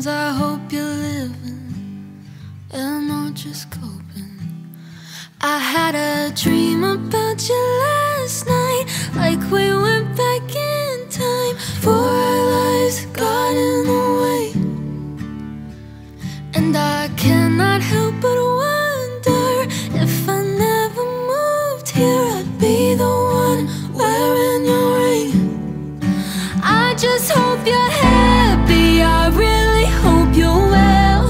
Sometimes I hope you're living and not just coping. I had a dream about you last night, like we went back in time. For our lives got in the way, and I cannot help but wonder if I never moved here, I'd be the one wearing your ring. I just hope you're happy, I really hope you're well.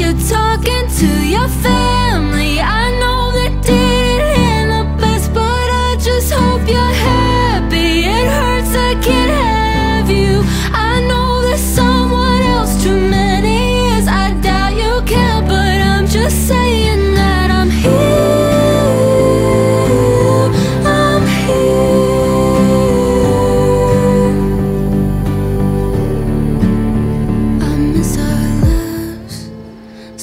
You're talking to your family, I know that didn't end up best, but I just hope you're happy. It hurts I can't have you, I know there's someone else. Too many years, I doubt you care, but I'm just saying that I'm here.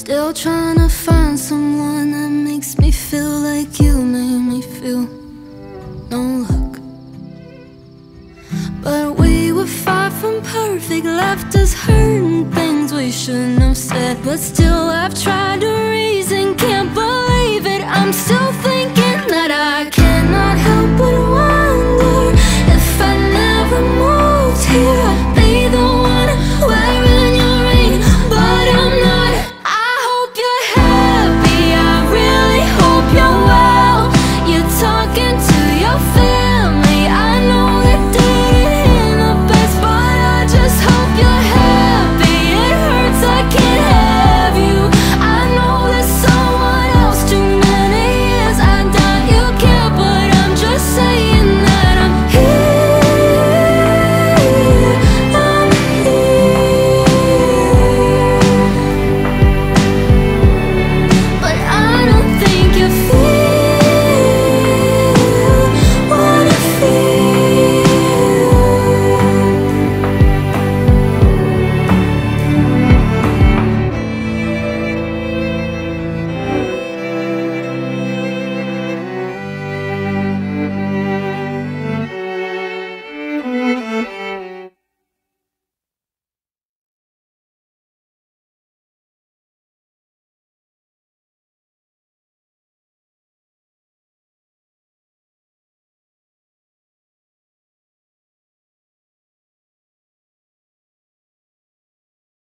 Still trying to find someone that makes me feel like you made me feel. No luck. But we were far from perfect, left us hurting, things we shouldn't have said. But still I've tried to reason, can't believe it, I'm still thinking.